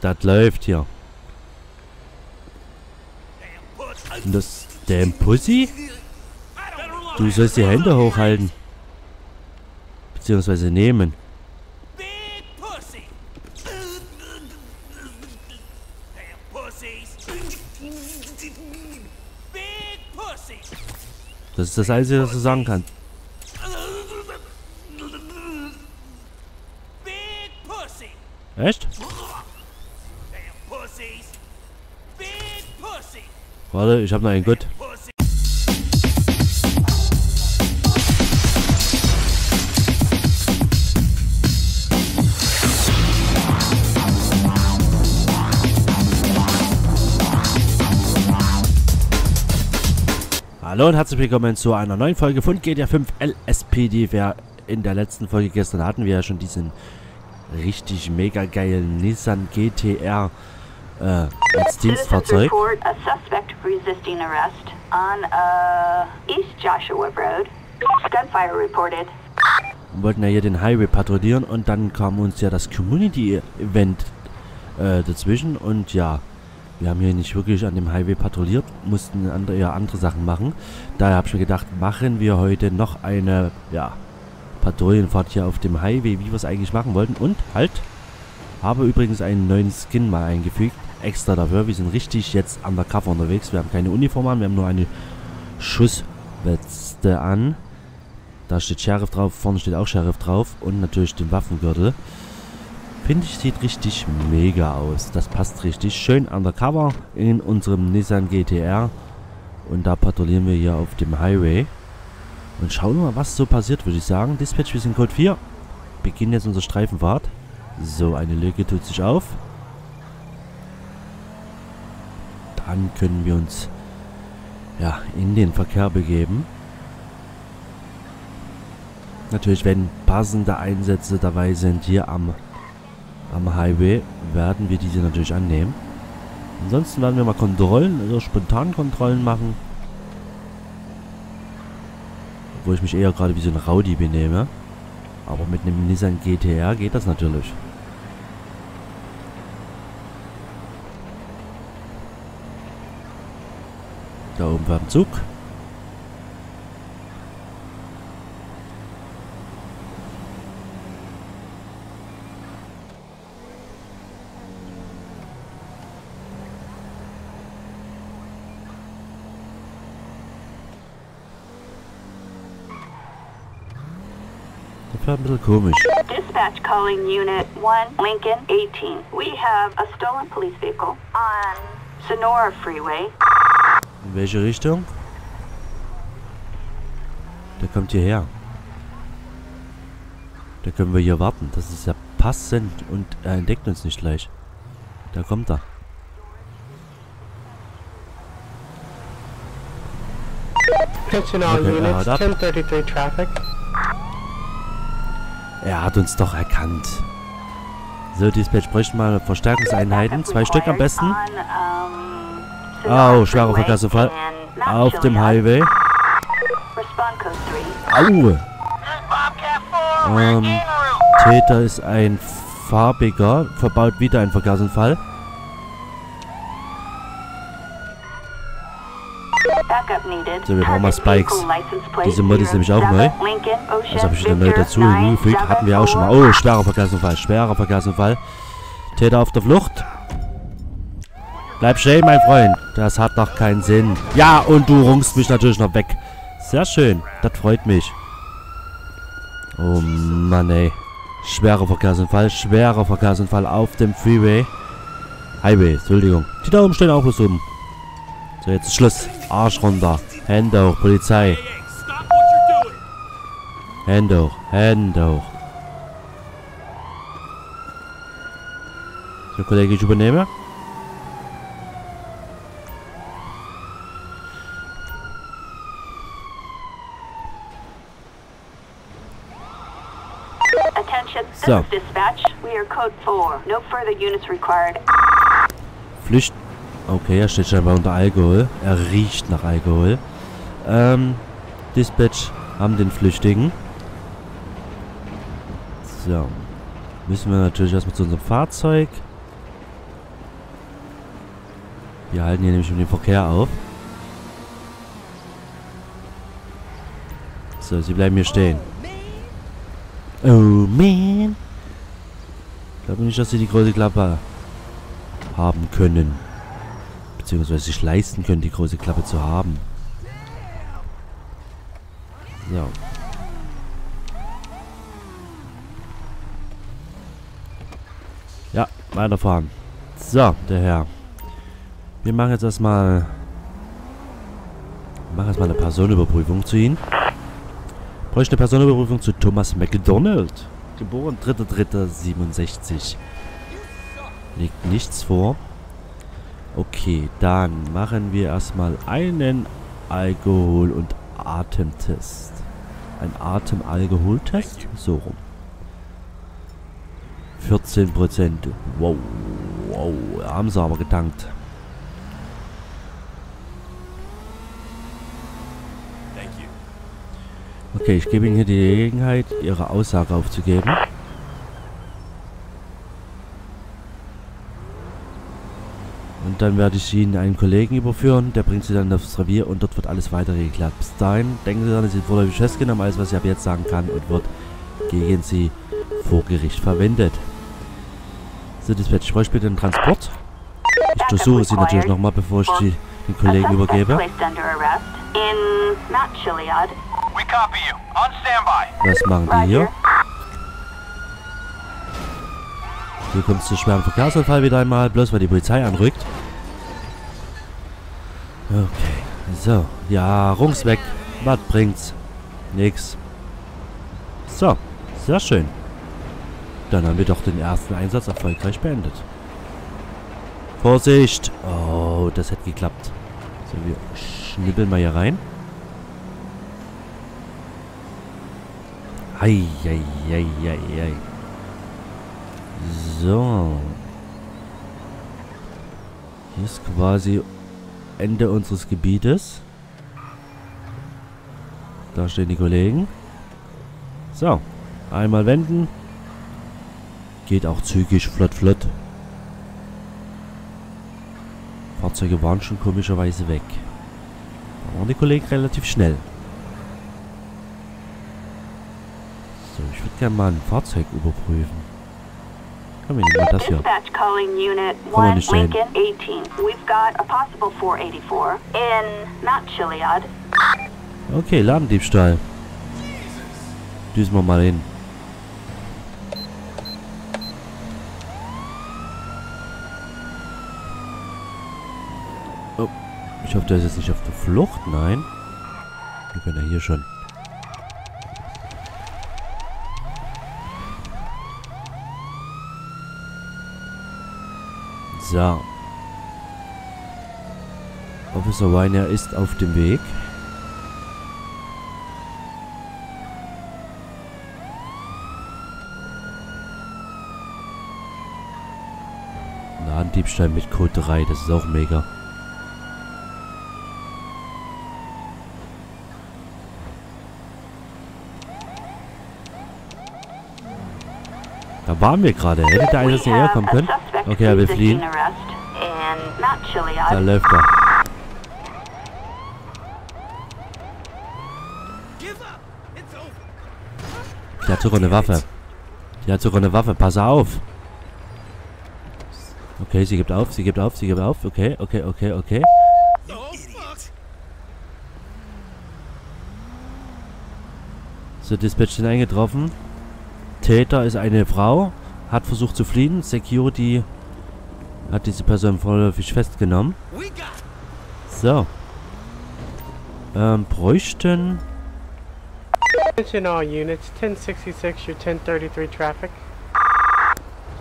Das läuft hier. Und das damn Pussy? Du sollst die Hände hochhalten. Beziehungsweise nehmen. Das ist das Einzige, was du sagen kannst. Echt? Warte, ich hab noch einen Gott. Hallo und herzlich willkommen zu einer neuen Folge von GTA 5 LSPDFR. In der letzten Folge gestern hatten wir ja schon diesen richtig mega geilen Nissan GTR als Dienstfahrzeug. Wir wollten ja hier den Highway patrouillieren und dann kam uns ja das Community Event dazwischen und ja. Wir haben hier nicht wirklich an dem Highway patrouilliert, mussten andere Sachen machen. Daher habe ich mir gedacht, machen wir heute noch eine Patrouillenfahrt hier auf dem Highway, wie wir es eigentlich machen wollten. Und halt, habe übrigens einen neuen Skin mal eingefügt, extra dafür. Wir sind richtig jetzt undercover unterwegs. Wir haben keine Uniform an, wir haben nur eine Schussweste an. Da steht Sheriff drauf, vorne steht auch Sheriff drauf und natürlich den Waffengürtel. Finde ich, sieht richtig mega aus. Das passt richtig schön undercover in unserem Nissan GTR. Und da patrouillieren wir hier auf dem Highway. Und schauen mal, was so passiert, würde ich sagen. Dispatch, wir sind Code 4. Beginnen jetzt unsere Streifenfahrt. So, eine Lücke tut sich auf. Dann können wir uns in den Verkehr begeben. Natürlich, wenn passende Einsätze dabei sind, hier am Highway werden wir diese natürlich annehmen. Ansonsten werden wir mal Kontrollen, also spontan Kontrollen machen. Obwohl ich mich eher gerade wie so ein Rowdy benehme. Aber mit einem Nissan GTR geht das natürlich. Da oben war ein Zug. Ein bisschen komisch. Dispatch calling Unit 1 Lincoln 18. We have a stolen police vehicle on Sonora Freeway. In welche Richtung? Der kommt hierher. Da können wir hier warten. Das ist ja passend und er entdeckt uns nicht gleich. Da kommt er. Sonora Unit 1033 Traffic. Er hat uns doch erkannt. So, Dispatch, bräuchten mal Verstärkungseinheiten. 2 Stück am besten. Au, schwerer Verkehrsunfall. Auf dem Highway. Au. Täter ist ein Farbiger. Verbaut wieder einen Verkehrsunfall. So, wir brauchen mal Spikes. Diese Mod ist nämlich auch neu. Das habe ich wieder neu dazu hinzugefügt. Hatten wir auch schon mal. Oh, schwerer Verkehrsunfall. Schwerer Verkehrsunfall. Täter auf der Flucht. Bleib stehen, mein Freund. Das hat doch keinen Sinn. Ja, und du rungst mich natürlich noch weg. Sehr schön. Das freut mich. Oh Mann, ey. Schwerer Verkehrsunfall. Schwerer Verkehrsunfall auf dem Freeway. Highway, Entschuldigung. Die da oben stehen auch bloß oben. So, jetzt ist Schluss. Arsch runter. Hände hoch, Polizei. Hände hoch, Hände hoch. So, Kollege, ich übernehme. So. Flüchten. Okay, er steht scheinbar unter Alkohol. Er riecht nach Alkohol. Dispatch haben den Flüchtigen. So. müssen wir natürlich erstmal zu unserem Fahrzeug. Wir halten hier nämlich um den Verkehr auf. So, sie bleiben hier stehen. Oh man! Ich glaube nicht, dass sie die große Klappe haben können. Beziehungsweise sich leisten können, die große Klappe zu haben. So. Ja, weiterfahren. So, der Herr. Wir machen jetzt erstmal. Wir machen erstmal eine Personenüberprüfung zu Ihnen. Bräuchte eine Personenüberprüfung zu Thomas McDonald. Geboren 3.3.67. Liegt nichts vor. Okay, dann machen wir erstmal einen Alkohol- und Atemtest. Ein Atemalkoholtest? So rum. 14%. Wow, wow. Haben sie aber getankt. Okay, ich gebe Ihnen hier die Gelegenheit, Ihre Aussage aufzugeben. Und dann werde ich Ihnen einen Kollegen überführen, der bringt Sie dann aufs Revier und dort wird alles weitere geklärt. Bis dahin denken Sie dann, dass Sie vorläufig festgenommen, alles was ich ab jetzt sagen kann und wird gegen Sie vor Gericht verwendet. So, Dispatch, ich bräuchte bitte einen Transport. Ich durchsuche Sie natürlich nochmal, bevor ich Sie den Kollegen übergebe. Was machen die hier? Hier kommt es zu schweren Verkehrsunfall wieder einmal, bloß weil die Polizei anrückt. Okay, so. Ja, Rungs weg. Was bringt's? Nix. So, sehr schön. Dann haben wir doch den ersten Einsatz erfolgreich beendet. Vorsicht! Oh, das hätte geklappt. So, wir schnippeln mal hier rein. Eieieiei. So. Hier ist quasi Ende unseres Gebietes. Da stehen die Kollegen. So. Einmal wenden. Geht auch zügig, flott. Fahrzeuge waren schon komischerweise weg. Da waren die Kollegen relativ schnell. Ich würde gerne mal ein Fahrzeug überprüfen. Kann man nicht mal das hier. Kann man nicht dahin. Okay, Ladendiebstahl. Düsen wir mal hin. Oh, ich hoffe, der ist jetzt nicht auf der Flucht. Nein. Wir können ja hier schon. So. Officer Weiner ist auf dem Weg. Ladendiebstahl mit Code 3, das ist auch mega. Da waren wir gerade. Hätte der Einsatz hierher kommen können? Okay, er will fliehen. Da läuft er. Die hat sogar eine Waffe. Pass auf. Okay, sie gibt auf, Okay, okay. So, Dispatch sind eingetroffen. Täter ist eine Frau, hat versucht zu fliehen. Security hat diese Person vorläufig festgenommen. So. Bräuchten.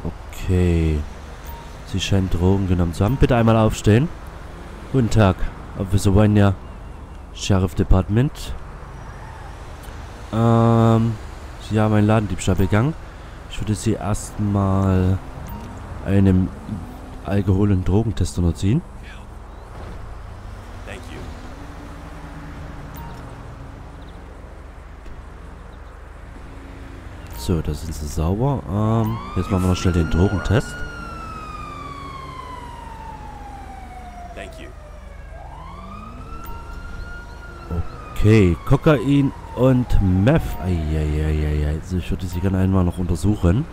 Okay. Sie scheint Drogen genommen zu haben. Bitte einmal aufstehen. Guten Tag. Officer Weiner, Sheriff Department. Ja, mein Ladendiebstahl begangen. Ich würde Sie erstmal einem Alkohol- und Drogentest unterziehen. So, da sind sie sauber. Jetzt machen wir noch schnell den Drogentest. Okay, Kokain und Meth. Eieieiei, ich würde sie gerne einmal noch untersuchen.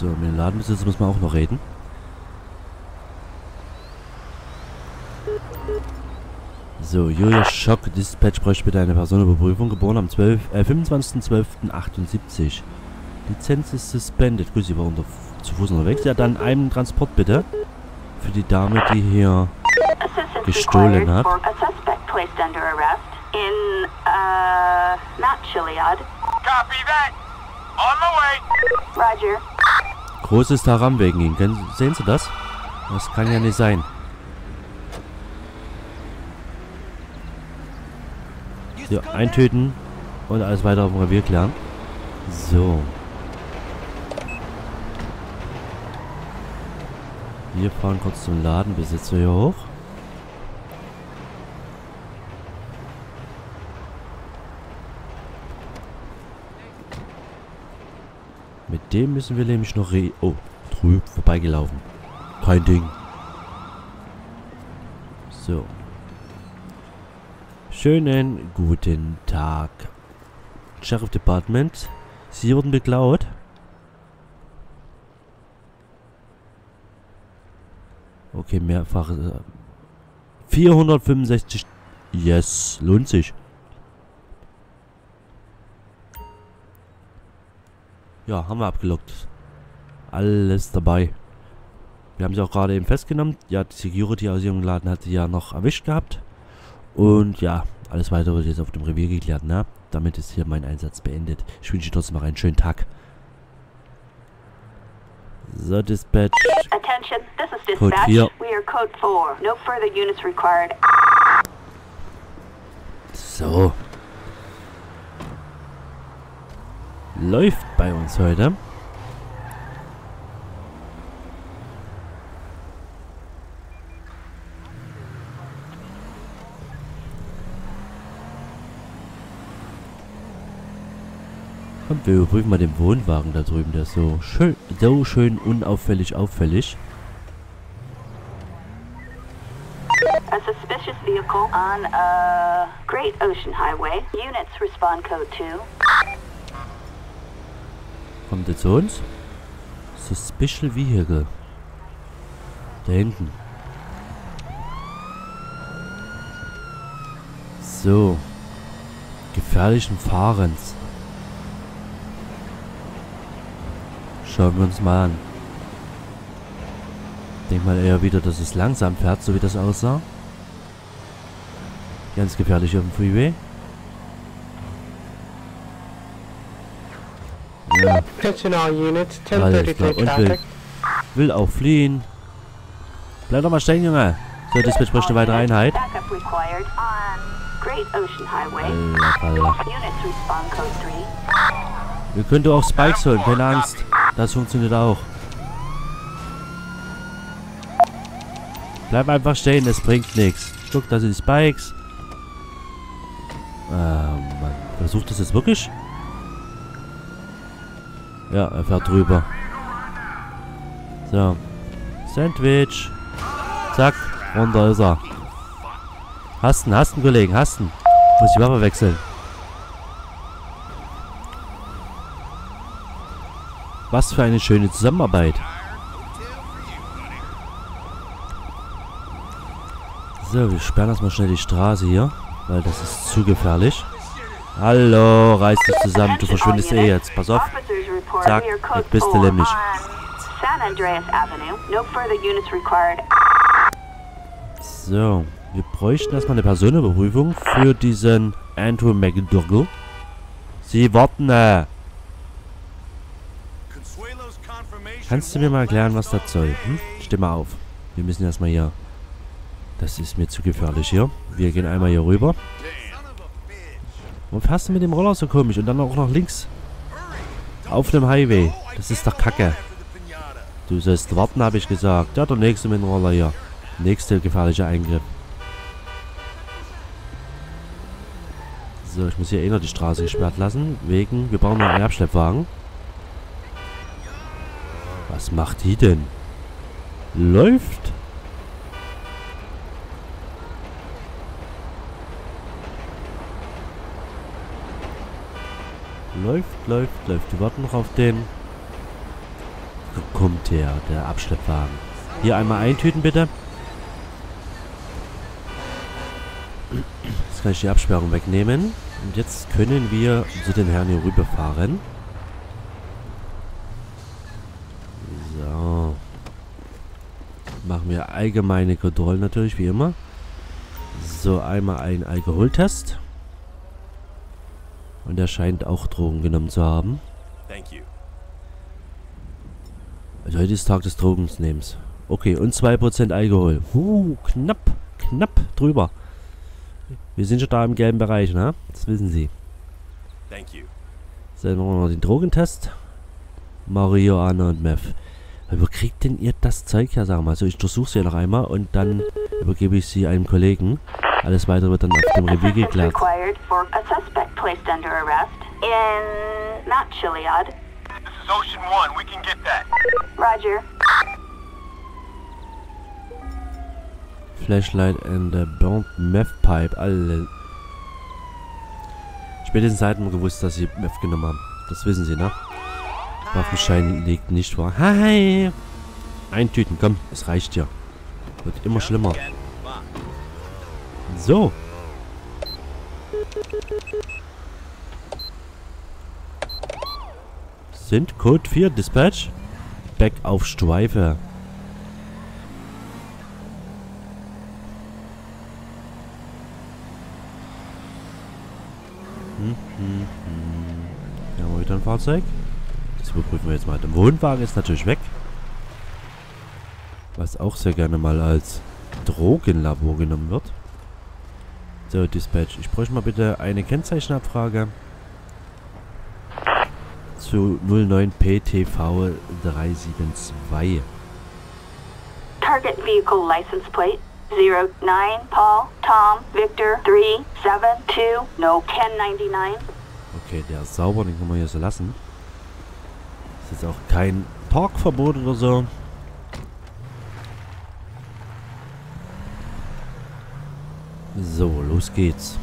So, mit dem Ladenbesitzer müssen wir auch noch reden. So, Julia Schock, Dispatch, bräuchte bitte eine Personenüberprüfung. Geboren am 25.12.78. Lizenz ist suspended. Gut, sie war zu Fuß unterwegs. Ja, dann einen Transport bitte. Für die Dame, die hier gestohlen hat. Großes Taram wegen Ihnen. Sehen Sie das? Das kann ja nicht sein. So, eintöten und alles weiter auf dem Revier klären. So. Wir fahren kurz zum Ladenbesitzer hier hoch. Mit dem müssen wir nämlich noch Oh, drüben vorbeigelaufen. Kein Ding. So. Schönen guten Tag. Sheriff Department. Sie wurden beklaut. Okay, mehrfach. 465. Yes, lohnt sich. Ja, haben wir abgelockt. Alles dabei. Wir haben sie auch gerade eben festgenommen. Ja, die Security aus ihrem Laden hat sie ja noch erwischt gehabt. Und ja, alles weitere wird jetzt auf dem Revier geklärt, ne? Damit ist hier mein Einsatz beendet. Ich wünsche Ihnen trotzdem noch einen schönen Tag. So, Dispatch. Attention, this is Dispatch. Code 4. We are Code 4. No further units required. So. Läuft bei uns heute. Und wir überprüfen mal den Wohnwagen da drüben, der ist so schön unauffällig auffällig. A suspicious vehicle on a Great Ocean Highway. Units respond code 2. Kommt jetzt zu uns? Suspicious Vehicle. Da hinten. So. Gefährlichen Fahrens. Schauen wir uns mal an. Denk mal eher wieder, dass es langsam fährt, so wie das aussah. Ganz gefährlich auf dem Freeway. Ja. Warte, ich glaub, und will auch fliehen. Bleib doch mal stehen, Junge. So, das wird eine weitere Einheit. Alter. Ihr könnt auch Spikes holen, keine Angst. Das funktioniert auch. Bleib einfach stehen, das bringt nichts. Guck, da sind die Spikes. Mann. Versucht das jetzt wirklich? Ja, er fährt drüber. So. Sandwich. Zack, runter ist er. Hasten, Kollegen, hasten. Muss die Waffe wechseln. Was für eine schöne Zusammenarbeit. So, wir sperren erstmal schnell die Straße hier, weil das ist zu gefährlich. Hallo, reiß dich zusammen, du verschwindest eh jetzt. Pass auf. Zack, jetzt bist du nämlich. So, wir bräuchten erstmal eine Personenüberprüfung für diesen Andrew McDougall. Sie warten. Kannst du mir mal erklären, was das soll? Hm? Stimme auf. Wir müssen erstmal hier. Das ist mir zu gefährlich hier. Wir gehen einmal hier rüber. Warum fährst du mit dem Roller so komisch? Und dann auch noch links. Auf dem Highway. Das ist doch Kacke. Du sollst warten, habe ich gesagt. Ja, der nächste mit dem Roller hier. Nächster gefährlicher Eingriff. So, ich muss hier eh noch die Straße gesperrt lassen. Wegen, wir brauchen noch einen Abschleppwagen. Was macht die denn? Läuft? Läuft. Wir warten noch auf den... Wo kommt der Abschleppwagen? Hier einmal eintüten, bitte. Jetzt kann ich die Absperrung wegnehmen. Und jetzt können wir zu den Herren hier rüberfahren. So. Machen wir allgemeine Kontrollen natürlich, wie immer. So, einmal einen Alkoholtest. Und er scheint auch Drogen genommen zu haben. Also heute ist Tag des Drogennehmens. Okay, und 2% Alkohol. Knapp drüber. Wir sind schon da im gelben Bereich, ne? Das wissen Sie. So, dann machen wir noch den Drogentest. Marihuana und Meth. Wo kriegt denn ihr das Zeug her, sagen wir mal? Also ich durchsuche sie ja noch einmal und dann übergebe ich sie einem Kollegen. Alles weitere wird dann auf dem Revier geklärt. Flashlight and the burnt meth pipe. Alle. Spätestens seit man gewusst, dass sie Meth genommen haben. Das wissen sie, ne? Waffenschein liegt nicht vor. Hi! Eintüten, komm, es reicht ja. Wird immer schlimmer. So. Sind Code 4 Dispatch. Back auf Streife. Wir haben wieder ein Fahrzeug. Das überprüfen wir jetzt mal. Der Wohnwagen ist natürlich weg. Was auch sehr gerne mal als Drogenlabor genommen wird. So, Dispatch, ich bräuchte mal bitte eine Kennzeichenabfrage zu 09 PTV 372. Target Vehicle License Plate 09 Paul Tom Victor 372 No 1099. Okay, der ist sauber, den können wir hier so lassen. Ist jetzt auch kein Parkverbot oder so. So, los geht's.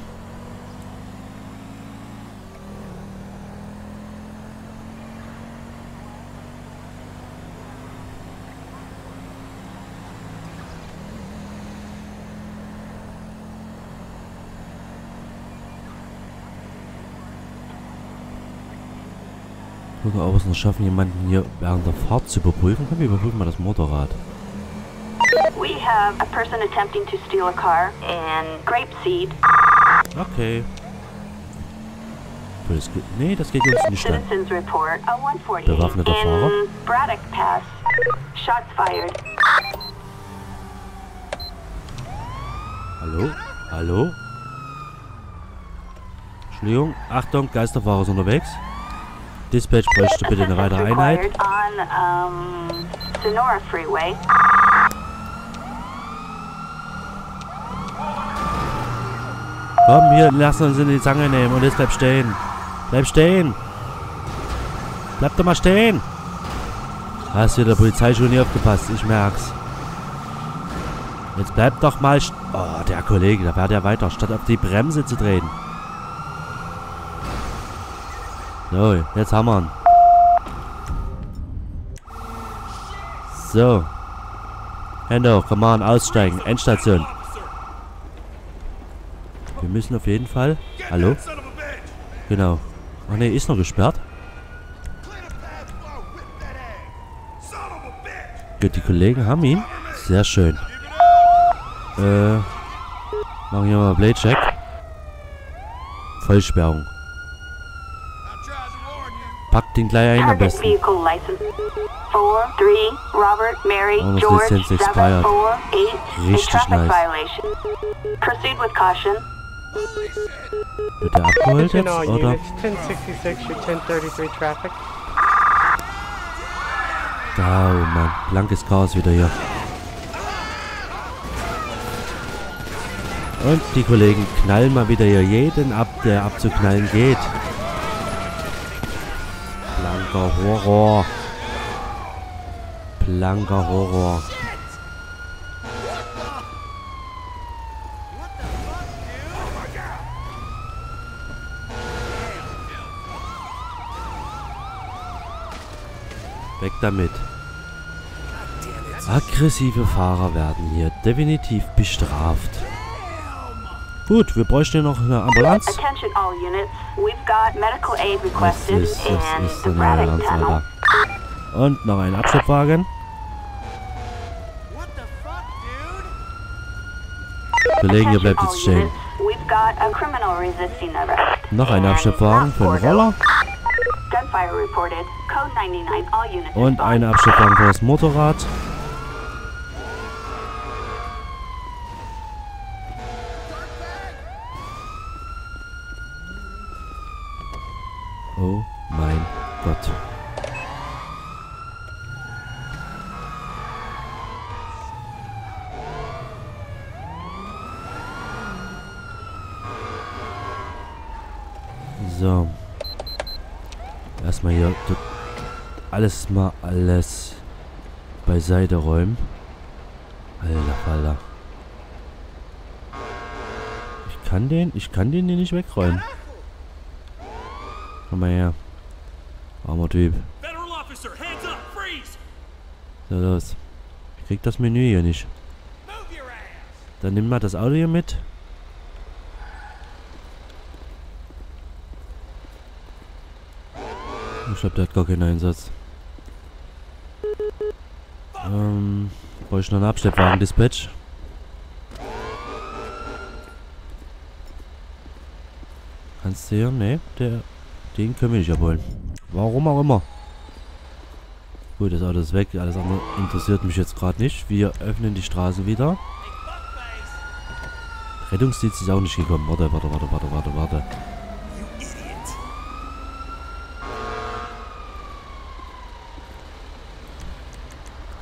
Gucken, ob wir es noch schaffen, jemanden hier während der Fahrt zu überprüfen. Komm, wir überprüfen mal das Motorrad. We have a person attempting to steal a car and grape seed. Okay. Nee, das geht uns nicht an. Bewaffneter Fahrer. Braddock Pass. Shots fired. Hallo? Hallo? Entschuldigung. Achtung, Geisterfahrer ist unterwegs. Dispatch, bräuchte bitte eine weitere Einheit. On, Sonora Freeway. Komm, hier, lass uns in die Zange nehmen und jetzt bleib stehen. Bleib stehen. Bleib doch mal stehen. Hast du der Polizei schon nie aufgepasst? Ich merk's. Jetzt bleib doch mal... Oh, der Kollege, da fährt er weiter, statt auf die Bremse zu drehen. So, jetzt hammern. So. Hände hoch, komm mal, aussteigen. Endstation. Wir müssen auf jeden Fall... Hallo? Genau. Ach ne, ist noch gesperrt. Gut, die Kollegen haben ihn. Sehr schön. Machen wir mal Playcheck. Vollsperrung. Packt den gleich ein am besten. Und das Lizenz expired. Richtig nice. Wird der abgeholt jetzt, oder? Oh Mann, blankes Chaos wieder hier. Und die Kollegen knallen mal wieder hier jeden ab, der abzuknallen geht. Blanker Horror. Blanker Horror. Weg damit. Aggressive Fahrer werden hier definitiv bestraft. Gut, wir bräuchten noch eine Ambulanz. Das ist eine Ambulanz, Alter. Und noch einen Abschleppwagen. Kollegen, ihr bleibt jetzt stehen. Noch ein Abschleppwagen für den Roller. Und eine Abschleppwagen für das Motorrad. Oh mein Gott. So. Erstmal hier alles beiseite räumen. Alter, Alter. Ich kann den hier nicht wegräumen. Komm mal her. Armer Typ. So, los. Ich krieg das Menü hier nicht. Dann nimm mal das Auto hier mit. Ich glaube, der hat gar keinen Einsatz. Brauche ich noch einen Abschleppwagen-Dispatch? Kannst du hier? Ne, der... Den können wir nicht abholen. Warum auch immer. Gut, das Auto ist weg. Alles andere interessiert mich jetzt gerade nicht. Wir öffnen die Straßen wieder. Rettungsdienst ist auch nicht gekommen. Warte.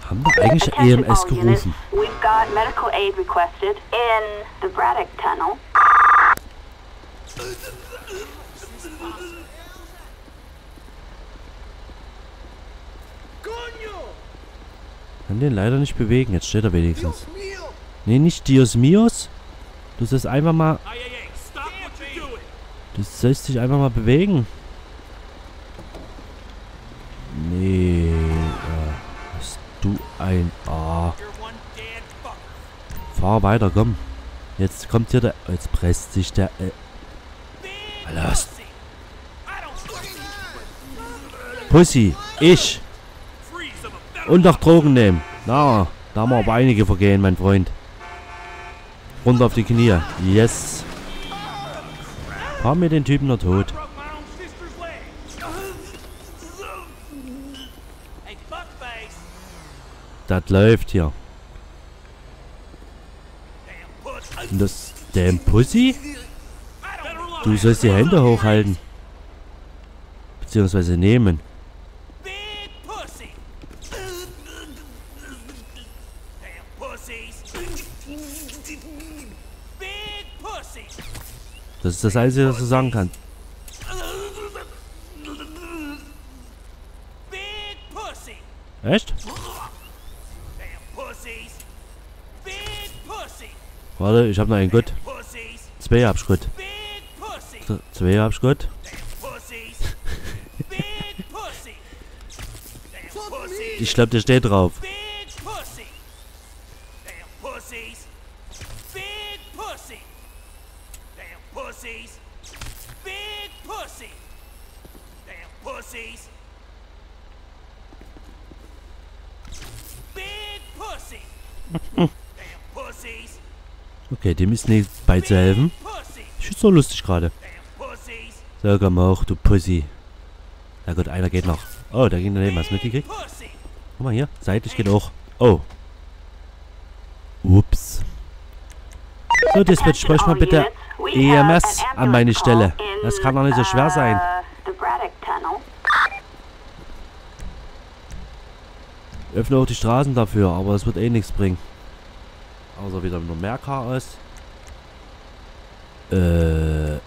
Haben wir eigentlich EMS gerufen? Kann den leider nicht bewegen, jetzt steht er wenigstens. Ne, nicht Dios Mios. Du sollst einfach mal... Du sollst dich einfach mal bewegen. Nee. Bist du ein... Ah. Fahr weiter, komm. Jetzt kommt hier der... Jetzt presst sich der... Alter. Pussy, ich... Und auch Drogen nehmen. Na, da haben wir aber einige vergehen, mein Freund. Runter auf die Knie. Yes. Fahr mir den Typen noch tot. Das läuft hier. Und das... Damn Pussy? Du sollst die Hände hochhalten. Beziehungsweise nehmen. Das ist das Einzige, was du sagen kannst. Echt? Warte, ich hab noch einen Gott. Zwei hab ich gut. Zwei hab ich gut. Ich glaub, der steht drauf. Okay, dem ist nichts beizuhelfen. Ich find's so lustig gerade. So, komm hoch, du Pussy. Na gut, einer geht noch. Oh, da ging daneben was mitgekriegt. Guck mal hier, seitlich geht auch. Oh. Ups. So, Dispatch, sprich mal bitte EMS an meine Stelle. Das kann doch nicht so schwer sein. Öffne auch die Straßen dafür, aber es wird eh nichts bringen. Außer wieder nur mehr Chaos. Zack.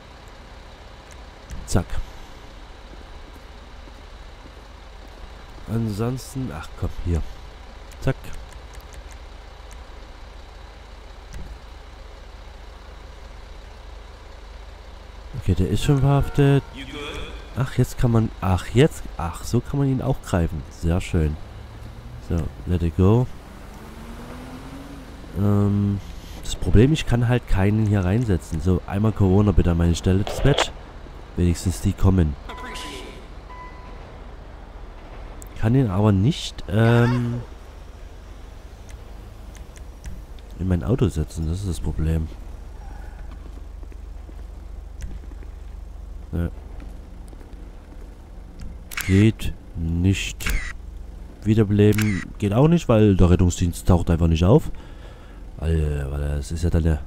Ansonsten, ach komm, hier. Zack. Okay, der ist schon verhaftet. Ach, jetzt kann man... Ach, jetzt... Ach, so kann man ihn auch greifen. Sehr schön. So, let it go. Das Problem, ich kann halt keinen hier reinsetzen. So, einmal Corona bitte an meine Stelle, Dispatch. Wenigstens die kommen. Kann ihn aber nicht, in mein Auto setzen. Das ist das Problem. Ja. Geht nicht. Wiederbeleben geht auch nicht, weil der Rettungsdienst taucht einfach nicht auf. Weil es ist ja dann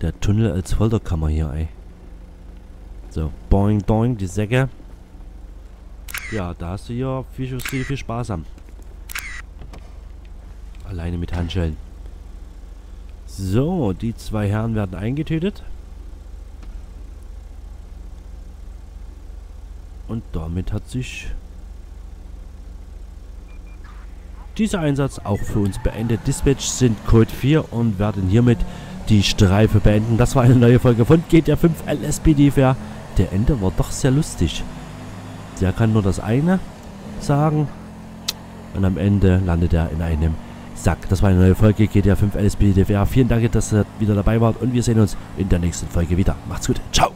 der Tunnel als Folterkammer hier, ey. So, boing, boing, die Säcke. Ja, da hast du ja viel Spaß am. Alleine mit Handschellen. So, die zwei Herren werden eingetötet. Und damit hat sich dieser Einsatz auch für uns beendet. Dispatch sind Code 4 und werden hiermit die Streife beenden. Das war eine neue Folge von GTA 5 LSPDFR. Der Ende war doch sehr lustig. Der kann nur das eine sagen. Und am Ende landet er in einem Sack. Das war eine neue Folge GTA 5 LSPDFR. Vielen Dank, dass ihr wieder dabei wart. Und wir sehen uns in der nächsten Folge wieder. Macht's gut. Ciao.